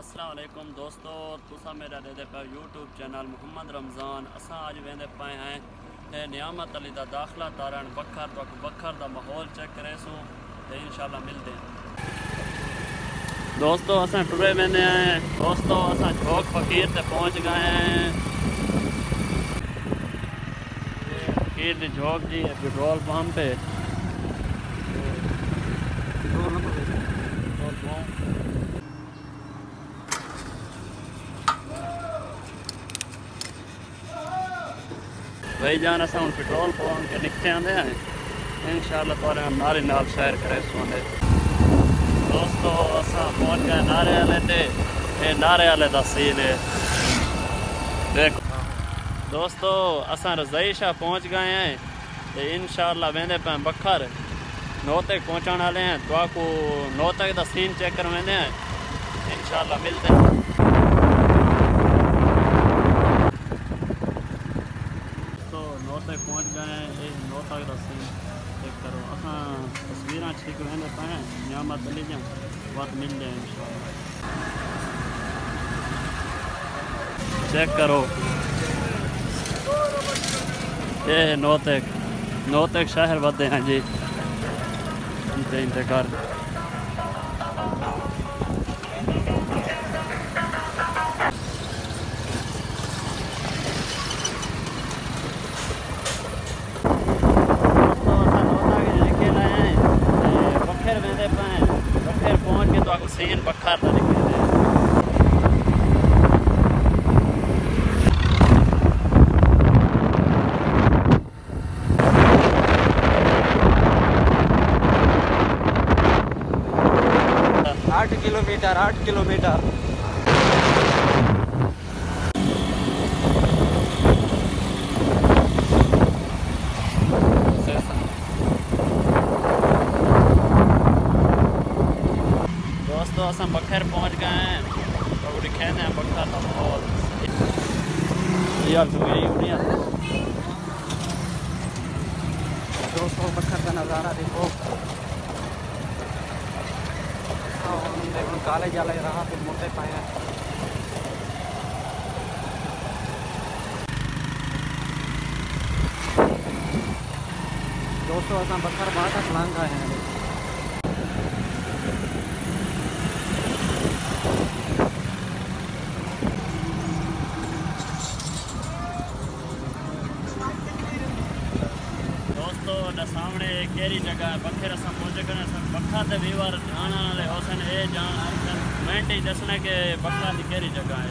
अस्सलाम वालेकुम दोस्तों, तुसा मेरा दे पर यूट्यूब चैनल मोहम्मद रमज़ान। असा अज वेंदे पाए हैं नियामत अली दा दाखला तारण बखर। तो बखर दा माहौल चेक करेसूँ तो इंशाल्लाह मिलते हैं। दोस्तों असा टुरे वेंदे हैं। दोस्तों असा झोक फकीर ते पहुँच गए हैं। फकीर दी झोक जी पेट्रोल पंप है। भाई जान अस हम पेट्रोल पंप के निकते आते हैं। इंशाल्लाह तौर नारे नाल सैर करे सोने। दोस्तों अस पहुँच गए नारे आले ते। ये नारे आले दा सीन है देखो। दोस्तों अस रज़ाई शाह पहुँच गए हैं तो इंशाल्लाह वेंदे पे बखर। नौ तक पहुँचाने वाले हैं। तो आपको नौ तक दा सीन चेक करवाने हैं। इंशाल्लाह मिलते हैं। पहुँच गए हैं। नौ तक का सीन चेक करो। अस तस्वीर ठीक रहने पाए नियामत अली जाए बात मिल जाए इंशाल्लाह। चेक करो ये नौ तक। नौ तक शहर बदे हैं जी। इंतजार सीन बखर का दिखे। आठ किलोमीटर असम बखर पहुंच गए हैं। तो दिखेंदे हैं बखर का माहौल यार। दोस्तों बखर का नज़ारा देखो। कॉलेज वाले रहा फिर मुड़े पाए। दोस्तों असम बखर बाहर तक लांग गए हैं। सामने केरी जगह है बखर। अस पहुंच गए बखर के व्यवहार जाने वाले हो सन। ये जान मिनट ही दसने के बखर की केरी जगह है।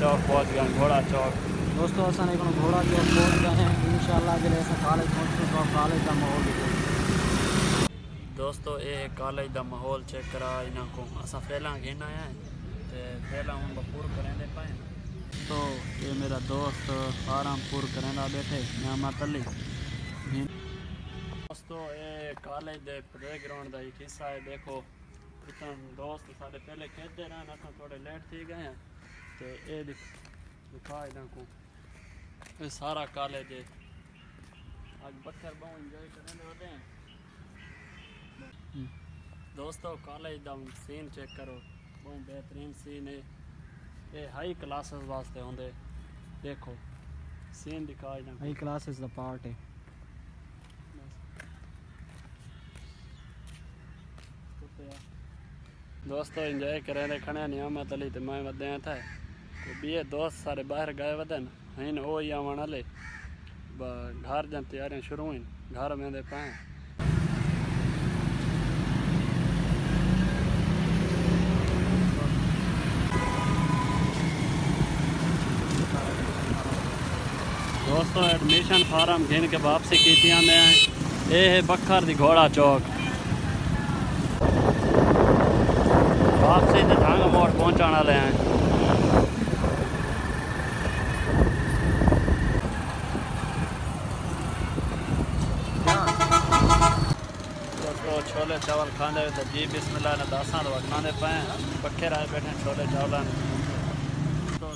चौक पहुंच गए घोड़ा चौक। दोस्तों अस घोड़ा चौक पहुंच गए हैं। इंशाल्लाह जल्द अस कॉलेज पहुंचे तो कॉलेज का माहौल दिखे। दोस्तों ये कॉलेज का माहौल चेक करा। इनको अस फैला गिन आया तो फैला हम पूर करेंदे पाए। तो ये मेरा दोस्त आराम पूर करेंदा बैठे नियामत अली। दोस्तों ये कॉलेज के प्ले ग्राउंड का एक हिस्सा है। देखो इतना दोस्त सारे पहले खेलते रहन। अस थोड़े लेट थी गए हैं तो ये दिखा इनको ये सारा कॉलेज है। आज बखर बहुत इंजॉय करेंदे हैं। दोस्तों कॉलेज का सीन चेक करो। बहुत बेहतरीन सीन है। ये हाई क्लासेस वास्ते होंगे। देखो सीन दिखा हाई क्लासेस का पार्ट है। दोस्तों इंजॉय करें खड़े नियामत अली तो मैं वदें था तो बीए दोस्त सारे बाहर गए वदन हैं। वो ही आवन वाले घर जन तैयारियाँ शुरू हैं। घर वेंदे पाए दोस्तों एडमिशन फार्म गिन के वापसी की थी आने हैं। ये है बखर दी घोड़ा चौक। वापसी से ढंग मोड़ पहुँचाने वाले हैं। तो छोले चावल खाने तो जी बिस्मिल्लाह ने दासा तो वगनाने पाए। बखर आए बैठे छोले चावल। तो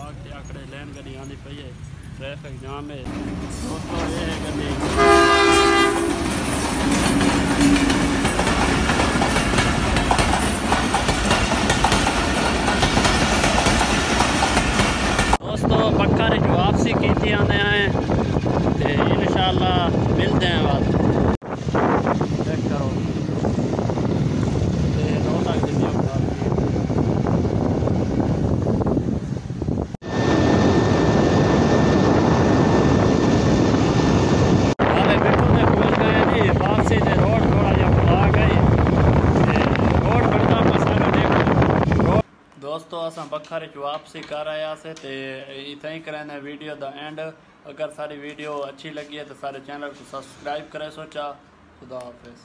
बाग के आकड़े लैन गली आनी पई है, ट्रैफिक जाम है। दोस्तों ये है गली बक्कर जो वापसी की थी आने आए तो इंशाल्लाह मिलते हैं बाद। चेक करो रौनक अरे बिल्कुल में खुल गए जी वापसी से रोड थोड़ा जब खुला गई रोड बढ़ता मसाला देखो। दोस्तों अस बक्कर जो वापसी कर आया से ते इतना ही करें वीडियो द एंड। अगर सारी वीडियो अच्छी लगी है तो सारे चैनल को सब्सक्राइब करें। सोचा खुदा हाफिज़।